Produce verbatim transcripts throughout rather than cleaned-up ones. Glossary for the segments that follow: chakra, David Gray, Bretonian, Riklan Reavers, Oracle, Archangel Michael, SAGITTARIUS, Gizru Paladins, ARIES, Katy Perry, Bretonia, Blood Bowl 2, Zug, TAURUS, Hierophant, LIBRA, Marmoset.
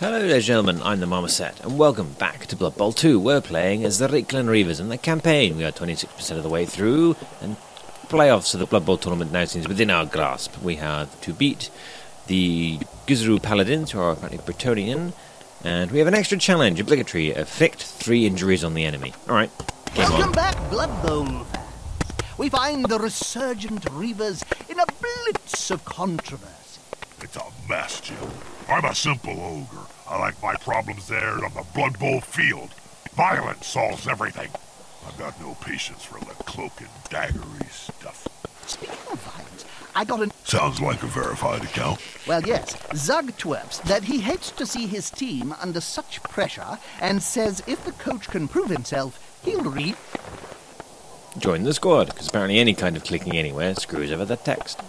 Hello there gentlemen, I'm the Marmoset, and welcome back to Blood Bowl two. We're playing as the Riklan Reavers in the campaign. We are twenty-six percent of the way through, and playoffs of the Blood Bowl tournament now seems within our grasp. We have to beat the Gizru Paladins, who are apparently Bretonian, and we have an extra challenge, obligatory, afflict three injuries on the enemy. Alright, game on. Welcome back, Blood Bowl. We find the resurgent Reavers in a blitz of controversy. It's a mess, Jim. I'm a simple ogre. I like my problems there and on the Blood Bowl field. Violence solves everything. I've got no patience for that cloak and daggery stuff. Speaking of violence, I got an... Sounds like a verified account. Well, yes. Zug twerps that he hates to see his team under such pressure and says if the coach can prove himself, he'll re... Join the squad, because apparently any kind of clicking anywhere screws over the text.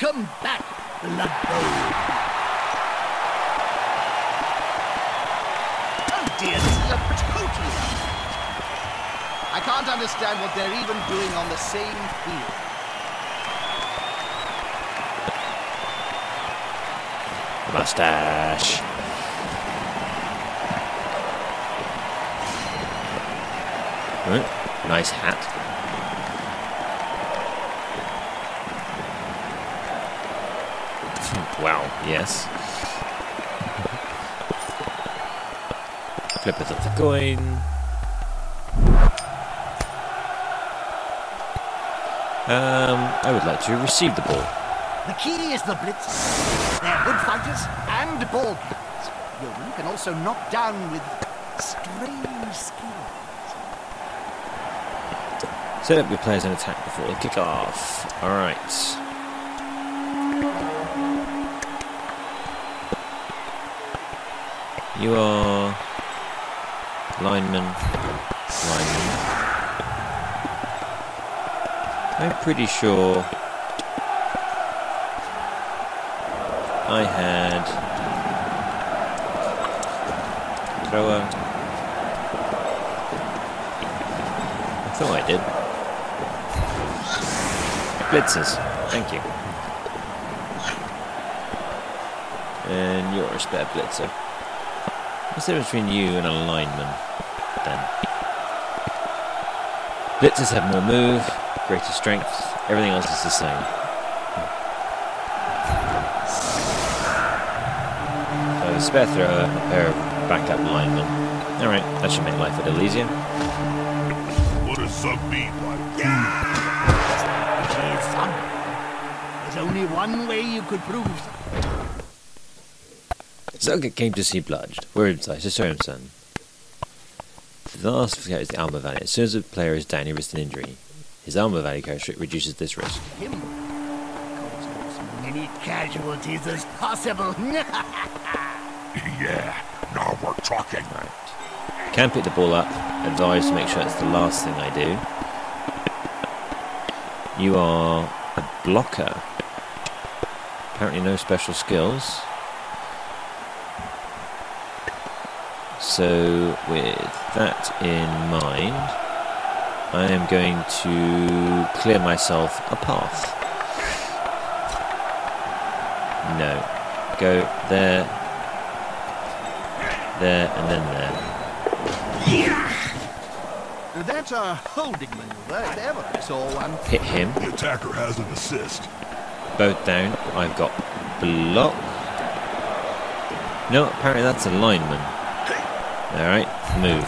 Welcome back, Blood Bowl. Oh dear, this is a total... I can't understand what they're even doing on the same field. Mustache. Right. Nice hat. Wow, yes. Flip it up the coin. Um, I would like to receive the ball. The key is the blitz. They're good fighters and ball players. You can also knock down with strange skills. Set up your players in attack before they kick off. Alright. You are lineman, lineman. I'm pretty sure I had thrower. I thought I did. Blitzers, thank you. And you're a spare blitzer. What's the difference between you and a lineman, then? Blitzers have more move, greater strength, everything else is the same. So, spare thrower, a pair of backup linemen. Alright, that should make life a little easier. What does sub mean like? Yeah! There's only one way you could prove something. Zug came to see Blood. We're inside to show him son. The last thing is the Alma Valley. As soon as a player is down, he risks an injury. His Alma Valley characteristic reduces this risk. Him causes as many casualties as possible. Yeah, now we're talking. Right. Can pick the ball up. Advise to make sure it's the last thing I do. You are a blocker. Apparently no special skills. So, with that in mind, I am going to clear myself a path. No. Go there, there, and then there. That's a holding maneuver if ever I saw one. Hit him. The attacker has an assist. Both down. I've got block. No, apparently that's a lineman. Alright, move.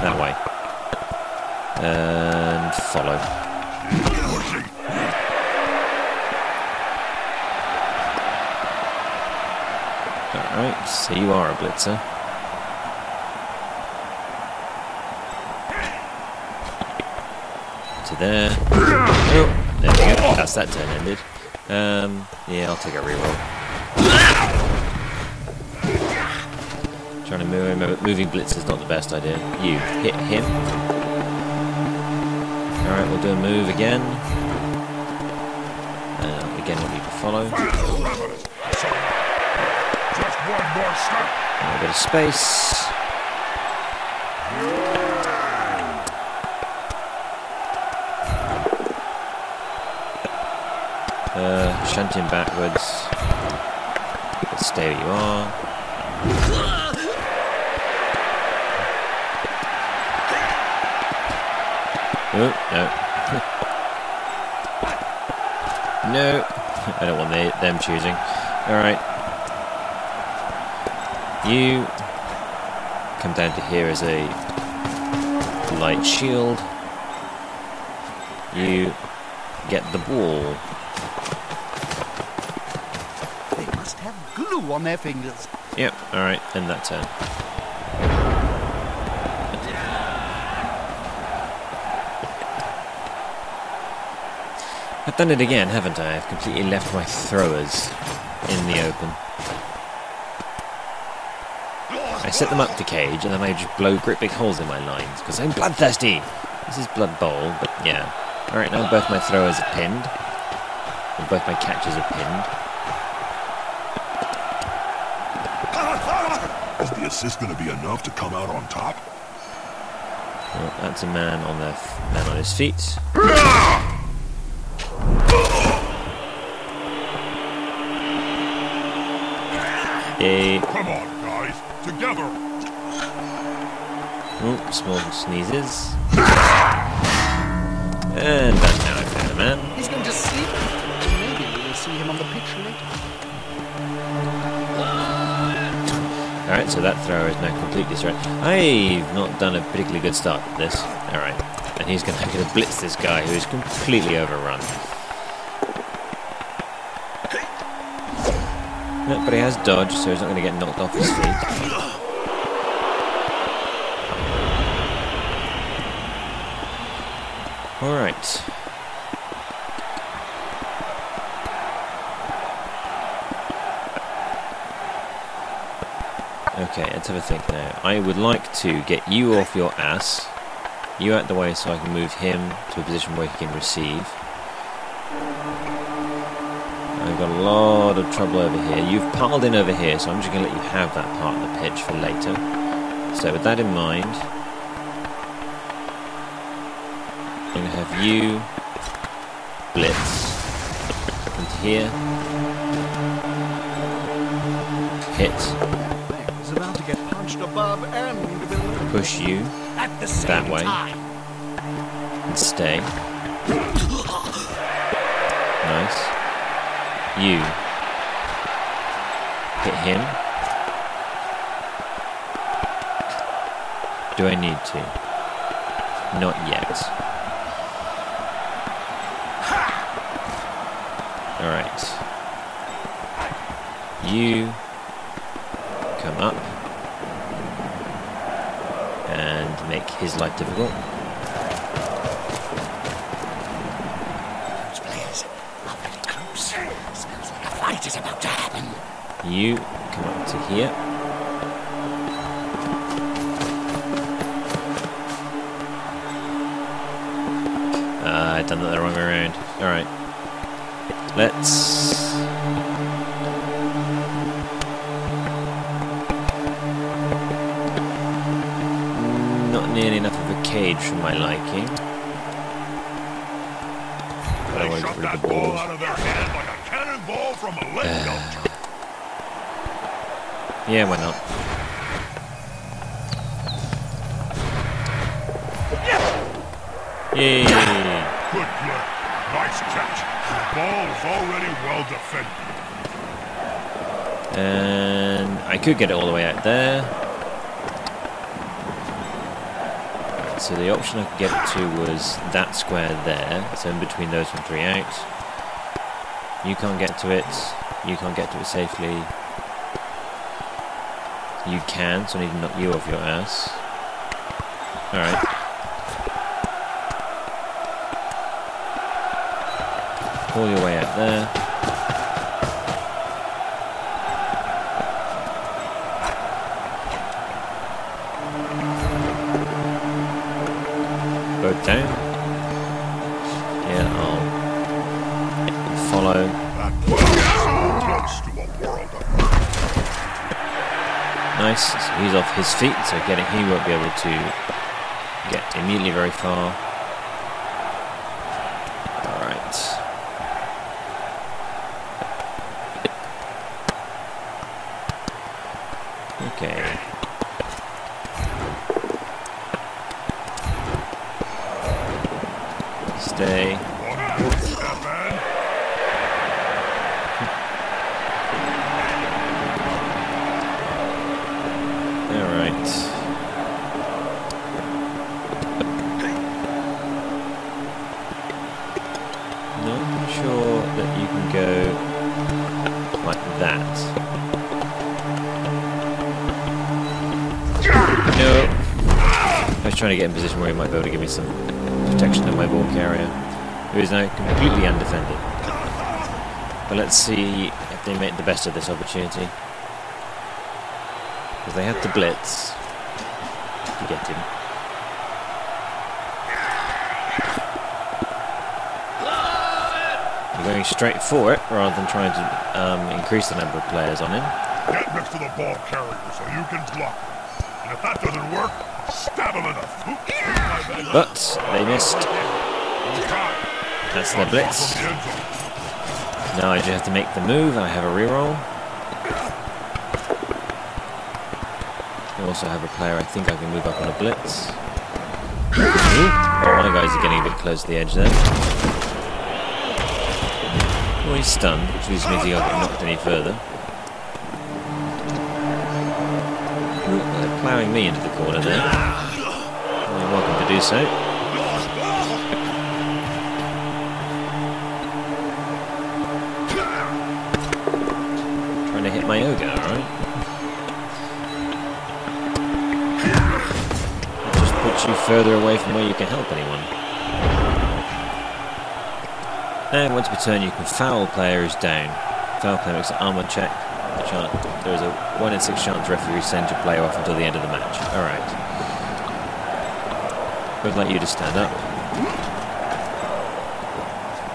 That way. And follow. Alright, so you are a blitzer. To there. Oh, there we go. That's that turn ended. Um, yeah, I'll take a reroll. Trying to move him, moving blitz is not the best idea. You hit him. Alright, we'll do a move again. Uh, again, we'll need to follow. Just one A little bit of space. Uh, shunting backwards. Stay where you are. Oh, no. No. I don't want they, them choosing. Alright. You come down to here as a light shield. You get the ball. They must have glue on their fingers. Yep, alright, end that turn. I've done it again, haven't I? I've completely left my throwers in the open. I set them up to cage and then I just blow great big holes in my lines because I'm bloodthirsty. This is Blood Bowl, but yeah. Alright, now both my throwers are pinned. And both my catches are pinned. Is the assist going to be enough to come out on top? Well, that's a man on the man on his feet. Yay. Come on, guys, together. Oh, small sneezes. And that's now I found a man. He's going to sleep. Maybe we'll see him on the pitch later. Alright, so that thrower is now completely surrounded. I've not done a particularly good start at this. Alright. And he's going to blitz this guy who is completely overrun. But he has dodge, so he's not going to get knocked off his feet. Alright. Okay, let's have a think now. I would like to get you off your ass, you out the way so I can move him to a position where he can receive. I've got a lot of trouble over here. You've piled in over here, so I'm just going to let you have that part of the pitch for later. So with that in mind, I'm going to have you blitz into here. Hit. Push you that way. And stay. Nice. You hit him. Do I need to? Not yet. Alright. You come up and make his life difficult. Is about to happen. You come up to here. Uh, I've done that the wrong way around. Alright. Let's... Not nearly enough of a cage for my liking. But I won't get rid of the ball out of their hand like a cannonball from a uh, yeah, why not? Yay! Good play. Nice catch. The ball is already well defended. And I could get it all the way out there. Right, so the option I could get it to was that square there. So in between those and three out. You can't get to it, you can't get to it safely. You can, so I need to knock you off your ass. Alright. Pull your way out there. Both down. Yeah, I'll follow. That was so close to a world of Nice, so he's off his feet, so getting he won't be able to get immediately very far. Alright. Okay. Stay. Trying to get in a position where he might be able to give me some protection in my ball carrier, who is now completely undefended. But let's see if they make the best of this opportunity, because they had to blitz to get him. They're going straight for it rather than trying to um, increase the number of players on him. Get next to the ball carrier so you can block. And if that doesn't work, stab him enough. But they missed. That's their blitz. Now I just have to make the move. I have a reroll. I also have a player I think I can move up on a blitz. Oh, one of the guys is getting a bit close to the edge there. Well, he's stunned, which means he'll get knocked any further. Plowing me into the corner there. You're welcome to do so. Trying to hit my ogre, alright? That just puts you further away from where you can help anyone. Now, once per turn, you can foul player who's down. Foul player makes an armor check. There is a one in six chance referee sends your player off until the end of the match. Alright. Would like you to stand up.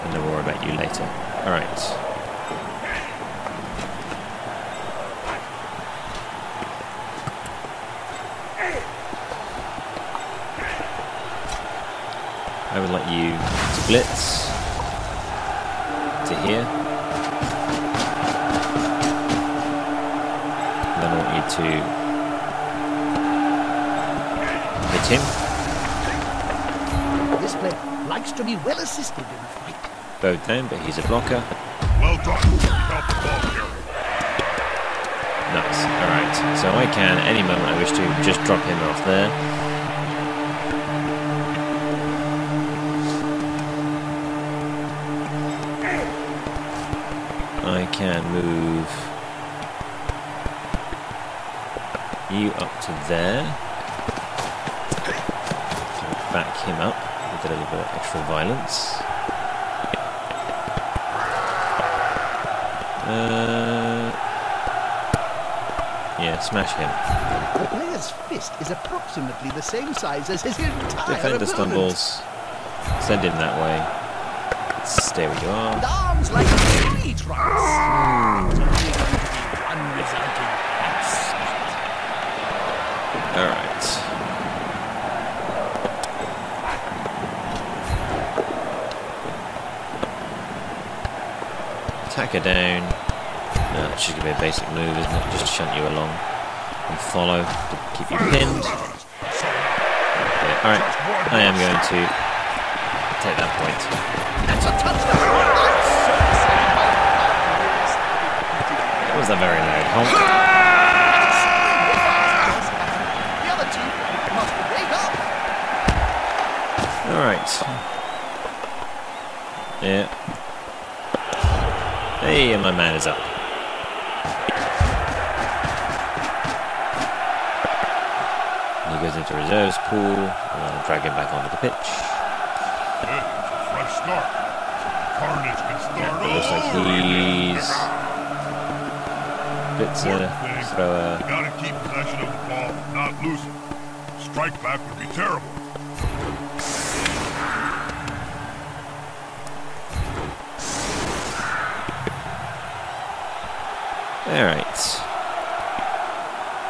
And we'll worry about you later. Alright. I would like you to blitz to here. To hit him. This player likes to be well assisted in the fight. Both down, but he's a blocker. Well done. Nice. Alright. So I can, any moment I wish to, just drop him off there. I can move you up to there. So back him up with a little bit of extra violence. Uh, yeah, smash him. The player's fist is approximately the same size as his entire defender stumbles. Send him that way. Let's stay where you are. Arms like tree trunks. Alright. Attacker down. No, that's just going to be a basic move, isn't it? Just to shunt you along and follow to keep you pinned. Okay. Alright, I am going to take that point. That was a very loud honk. Alright. Yeah. Hey, my man is up. And he goes into reserves pool, and I'll drag him back onto the pitch. Fresh start. Carnage can start. It looks like he's blitzer, thrower. You gotta keep possession of the ball, not lose it. Strike back would be terrible. Alright.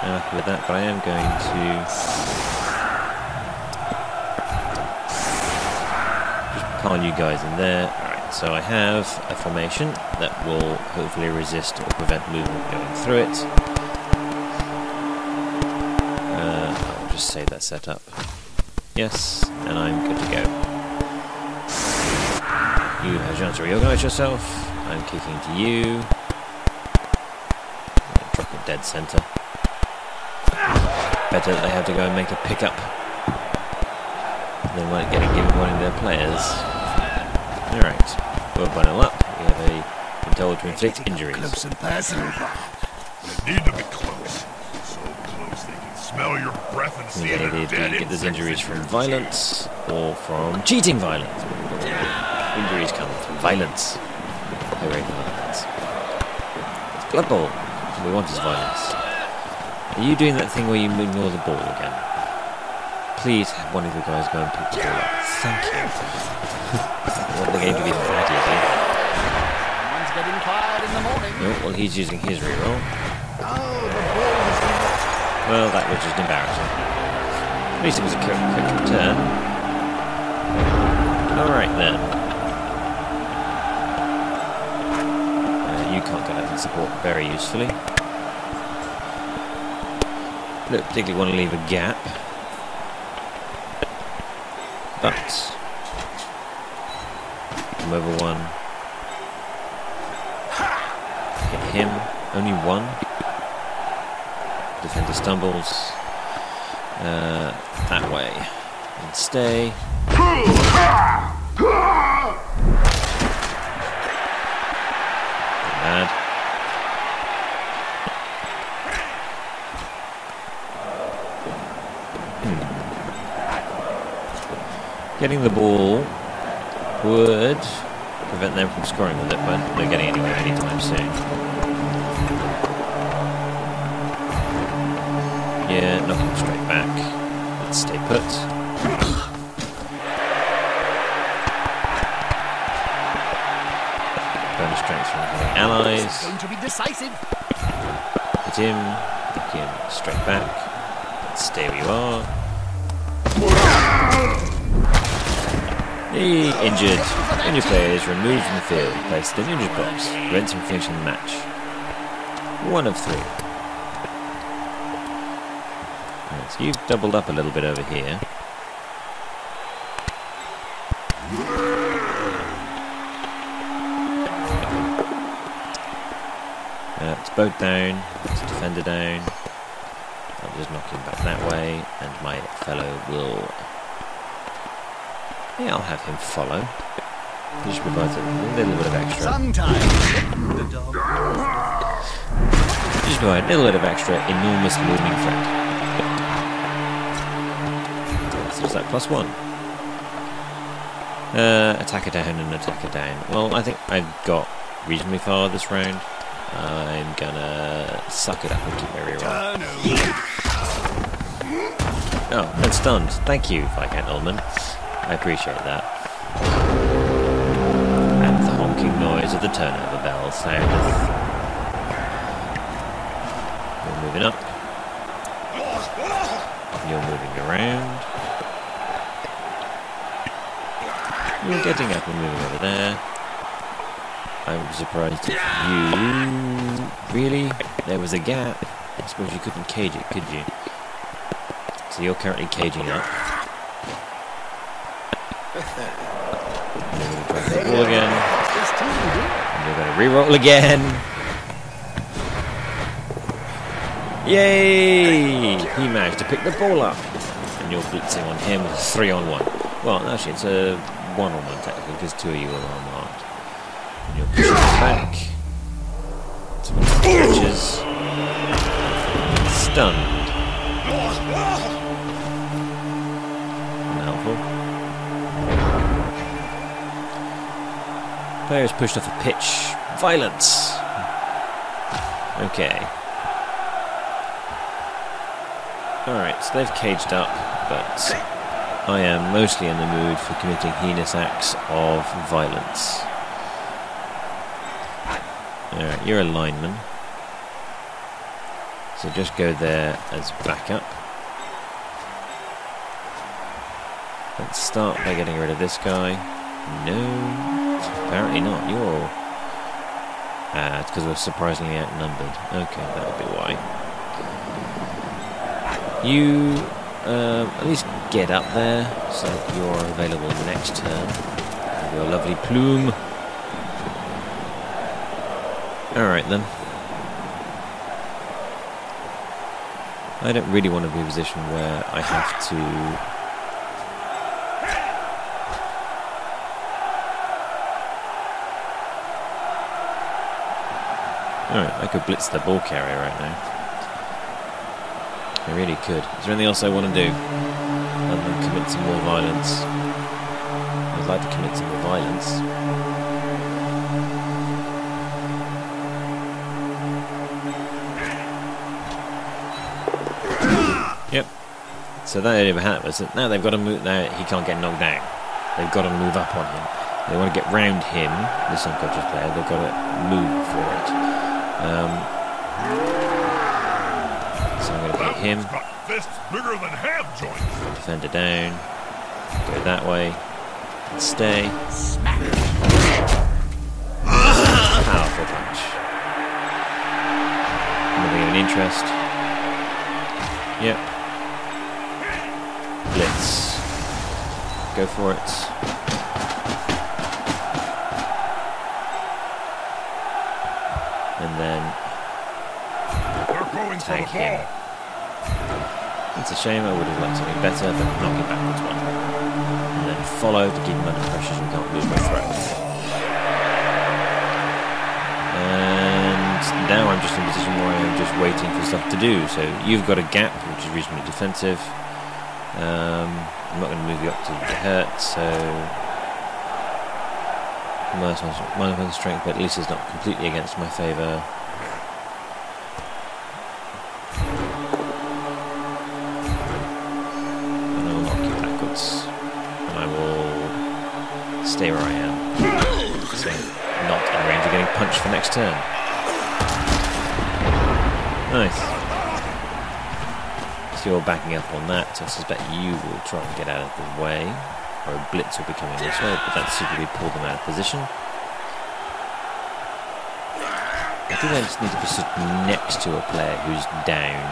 I'm happy with that, but I am going to just con you guys in there. Alright, so I have a formation that will hopefully resist or prevent movement going through it. Uh, I'll just save that setup. Yes, and I'm good to go. You have a chance to reorganize yourself. I'm kicking to you. Drop it dead center. Better that they have to go and make a pickup than like getting given one of their players. Alright, we'll bundle up. We have a control to inflict injuries. Close and personal. They need to be close. So close they can smell your breath and see it. You get those injuries from violence or from cheating violence. Injuries come from violence. Hooray for violence. It's Blood Bowl. What we want is violence. Are you doing that thing where you ignore the ball again? Please have one of you guys go and pick the ball up. Thank you. I want the game to be that easy. Someone's getting tired in the morning. Oh, well, he's using his reroll. Well, that was just embarrassing. At least it was a quick, quick return. Alright then. Uh, you can't get out and support very usefully. Don't particularly want to leave a gap, but come over one, hit him, only one, defender stumbles, uh, that way, and stay, bad. Getting the ball would prevent them from scoring with it, but they're getting anywhere anytime soon. Yeah, knock them straight back. Let's stay put. Bonus strength from having allies. It's going to be decisive. Hit him, knock him straight back. Let's stay where you are. He injured. Injured player is removed from the field, placed in the injured box, prevents him from finishing the match. One of three. Right, so you've doubled up a little bit over here. Uh, it's boat down, it's defender down. I'll just knock him back that way, and my fellow will. Yeah, I'll have him follow. He just provides a little bit of extra. Sometimes the dog. Just provide a little bit of extra enormous looming threat. So it's like plus one. Uh, attacker down and attacker down. Well, I think I got reasonably far this round. I'm gonna suck it up and keep my reroll. Oh, and stunned. Thank you, Viscount Ullman. I appreciate that. And the honking noise of the turnover bell sounded. You're moving up. You're moving around. You're getting up and moving over there. I'm surprised if you... Really? There was a gap. I suppose you couldn't cage it, could you? So you're currently caging up. Roll again. And you're going to re-roll again. Yay! He managed to pick the ball up. And you're blitzing on him with a three on one. Well, actually, it's a one on one technically because two of you are unmarked. And you're pushing back. Someone catches. Stunned. Helpful. Player is pushed off a pitch. Violence! Okay. Alright, so they've caged up, but I am mostly in the mood for committing heinous acts of violence. Alright, you're a lineman. So just go there as backup. Let's start by getting rid of this guy. No, apparently not. You're... Uh, it's because we're surprisingly outnumbered. Okay, that would be why. You uh, at least get up there so that you're available next turn. With your lovely plume. Alright then. I don't really want to be in a position where I have to... Alright, I could blitz the ball carrier right now. I really could. Is there anything else I want to do? Other than commit some more violence. I'd like to commit some more violence. Yep. So that never happened. So now they've got to move. Now he can't get knocked down. They've got to move up on him. They want to get round him, this unconscious player. They've got to move for it. Um, so I'm going to hit him. Defender down. Go that way. Stay. Powerful punch. Nothing of an interest. Yep. Blitz. Go for it. Tag him. It's a shame, I would have liked something better, but knock him backwards one. And then follow to keep him under pressure so we can't lose my throw. And now I'm just in a position where I'm just waiting for stuff to do. So you've got a gap, which is reasonably defensive. Um, I'm not going to move you up to the hurt, so... Minus one strength, but at least it's not completely against my favour. Stay where I am. So not in range of getting punched for next turn. Nice. So you're backing up on that, so I suspect you will try and get out of the way. Or a blitz will be coming this way, but that's super pulled them out of position. I think I just need to be stood next to a player who's down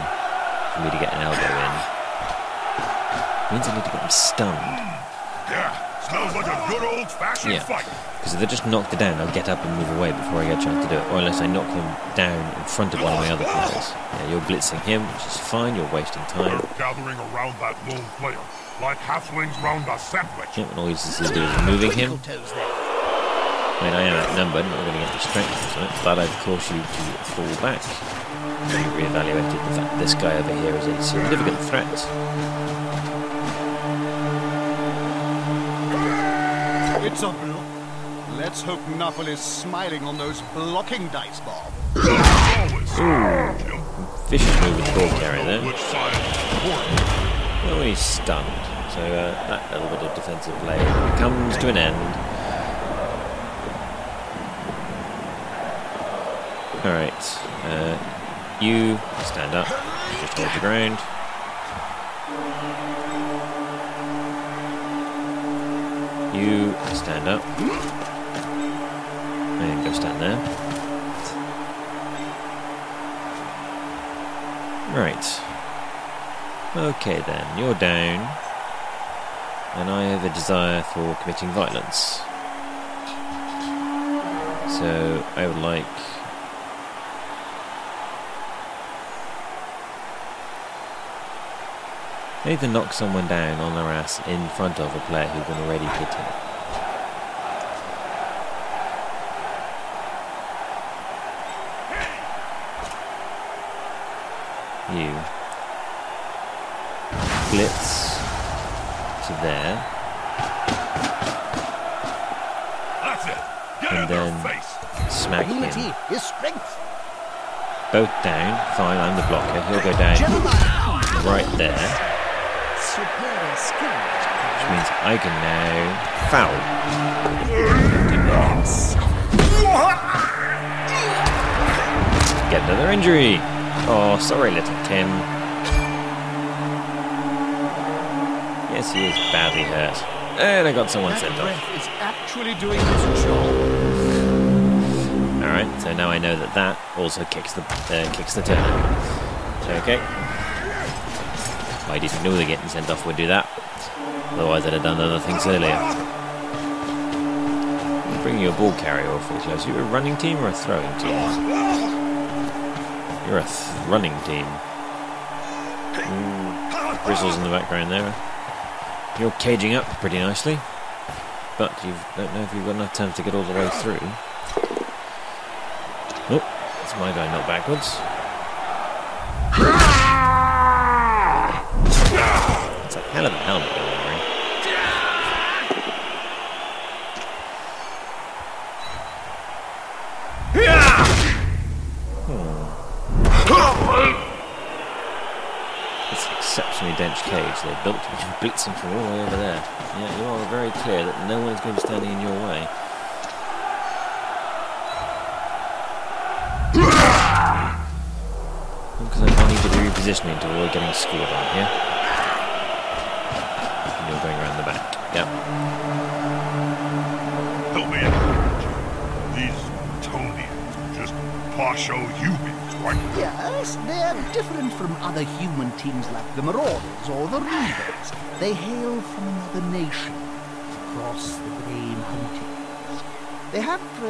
for me to get an elbow in. It means I need to get them stunned. Yeah. Sounds like a good old-fashioned yeah. fight. Because if they just knock it down, I'll get up and move away before I get a chance to do it. Or unless I knock them down in front of one of my other players. Yeah, you're blitzing him, which is fine. You're wasting time. We're gathering around that lone player, like halflings round a sandwich. Yeah, and all he's just doing is moving him. I mean, I am outnumbered. I'm not going to get distracted from it, but I'd cause you to fall back. So you reevaluated the fact this guy over here is a significant threat. It's up, Bill. Let's hope Napoli's smiling on those blocking dice, Bob. Ooh. Vicious move with ball carrier there. Well, he's stunned. So uh, that little bit of defensive play comes to an end. Alright. Uh, you stand up. Just hold the ground. You stand up. And go stand there. Right. Okay then, you're down. And I have a desire for committing violence. So I would like... I need to knock someone down on their ass in front of a player who can already hit him. You. Blitz to there. That's it. Get and then face. Smack him. His strength. Both down. Fine, I'm the blocker. He'll go down right there. Which means I can now foul. Get another injury. Oh, sorry, little Tim. Yes, he is badly hurt. And I got someone sent off. Is actually doing his job. All right, so now I know that that also kicks the uh, kicks the turn. Okay. I didn't know the getting sent off would do that. Otherwise, I'd have done other things earlier. Bringing your ball carrier awfully close. You're a running team or a throwing team? You're a th running team. Ooh, bristles in the background there. You're caging up pretty nicely, but you don't know if you've got enough time to get all the way through. Nope, oh, it's my guy, not backwards. It's a hell of a helmet going on. Dense cage. They're built to be blitzing from all the way over there. Yeah, you are very clear that no one is going to be standing in your way. Because I need to be repositioning to avoid getting scored on here. And you're going around the back. Yep. Help me out. These Bretonians are just partial humans. Yes, they're different from other human teams like the Marauders or the Reavers. They hail from another nation, across the Grain Huntings. They have uh,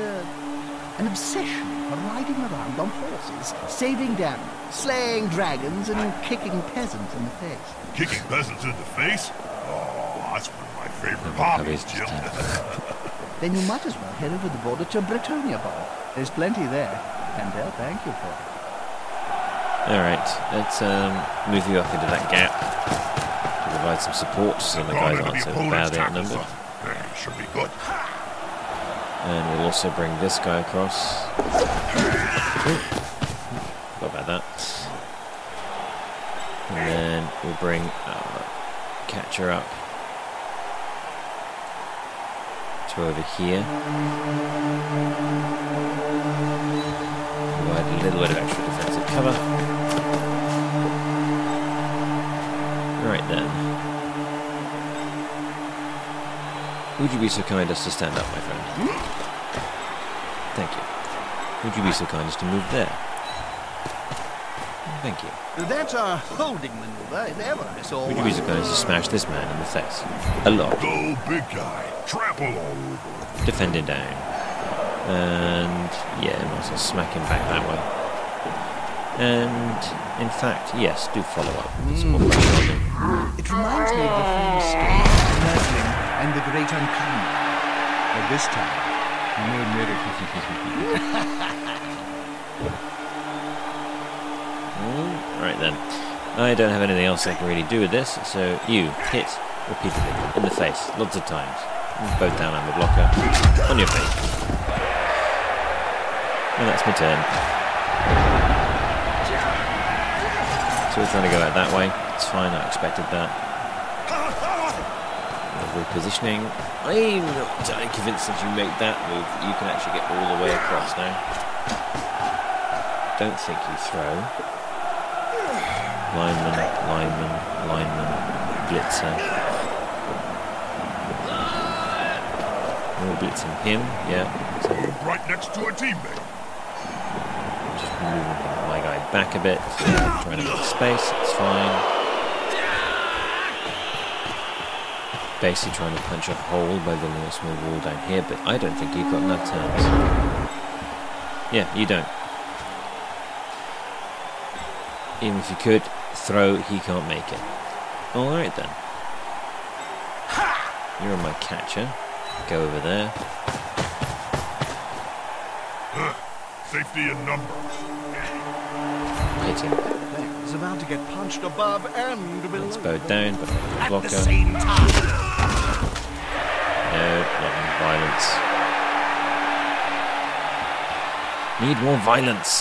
an obsession for riding around on horses, saving damage, slaying dragons, and kicking peasants in the face. Kicking peasants in the face? Oh, that's one of my favorite hobbies, Jim. Then you might as well head over the border to Bretonia Bowl. There's plenty there, and they'll thank you for it. Alright, let's um, move you up into that gap to provide some support so the guys aren't so badly outnumbered. Should be good. And we'll also bring this guy across. Not about that. And then we'll bring our catcher up to over here. Provide a little bit of extra defensive cover. Right then. Would you be so kind as to stand up, my friend? Thank you. Would you be so kind as to move there? Thank you. That's a holding maneuver if ever I saw one. Would you be so kind as to smash this man in the face? A lot. Go, big guy. Trample all over. Defend him down. And yeah, might as well smack him back that way. And in fact, yes, do follow up. It's more pressure on him. It reminds me of the famous story of Merlin and the Great Uncommon. But this time, no miracles. mm, right then. I don't have anything else I can really do with this, so you hit repeatedly in the face, lots of times. Both down on the blocker, on your feet. And that's my turn. So we're trying to go out that way. It's fine, I expected that. Repositioning. I'm not entirely convinced that you make that move, that you can actually get all the way across now. Don't think you throw. Lineman, lineman, lineman, blitzer. We're blitzing him, yeah. So right next to a teammate. Just moving my guy back a bit, trying to make space, it's fine. Basically trying to punch a hole by building a small wall down here, but I don't think you've got enough turns. Yeah, you don't. Even if you could throw, he can't make it. Alright then. You're on my catcher. Go over there. Uh, safety in numbers. Hit him. Is about to get punched above and below. It's bowed down, but I'm blocker. At the same time. No, not in violence. Need more violence.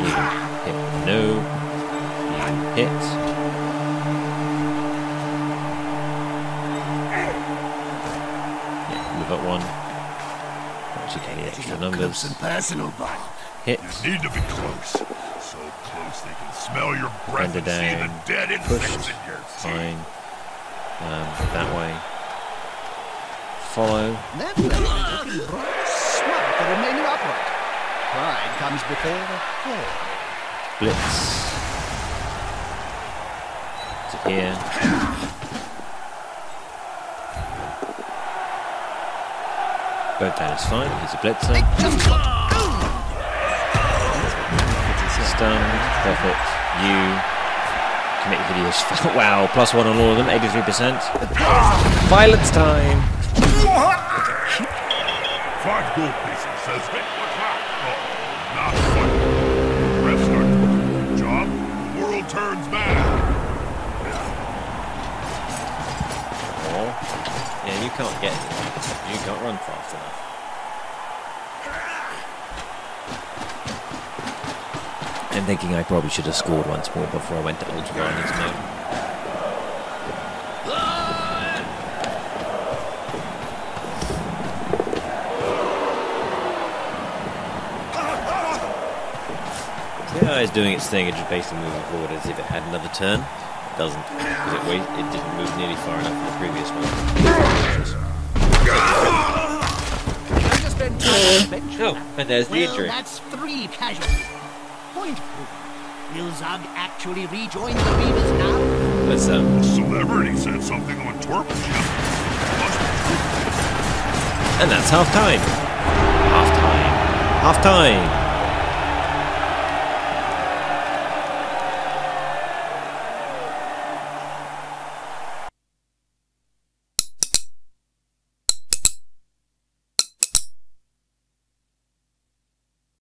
You hit no. You hit. Yeah, move up one. to get extra numbers. And personal, but hits. You need to be close. So close they can smell your breath and down, see the dead insects in your teeth. Fine. Um, that way. Follow. That way. Smack the remaining upright. Pride comes before the fall. Blitz. To here. Go down is fine, he's a blitzer. Stunned, perfect. You commit videos. Wow, plus one on all of them, eighty-three percent. Violence time! Five gold pieces says hit for top. Oh, not funny. Ref starts doing the job, the world turns back. Oh. Yeah, you can't get it. You can't run fast enough. I'm thinking I probably should have scored once more before I went to Ultra Violence mode. The A I is doing its thing and just basically moving forward as if it had another turn. Doesn't, because it, wait, it didn't move nearly far enough in the previous one. Oh, and there's the injury. Well, that's three casualties. Point proof. Will Zug actually rejoin the Reavers now? What's up? A celebrity said something on Torp. And that's half time. Half time. Half time.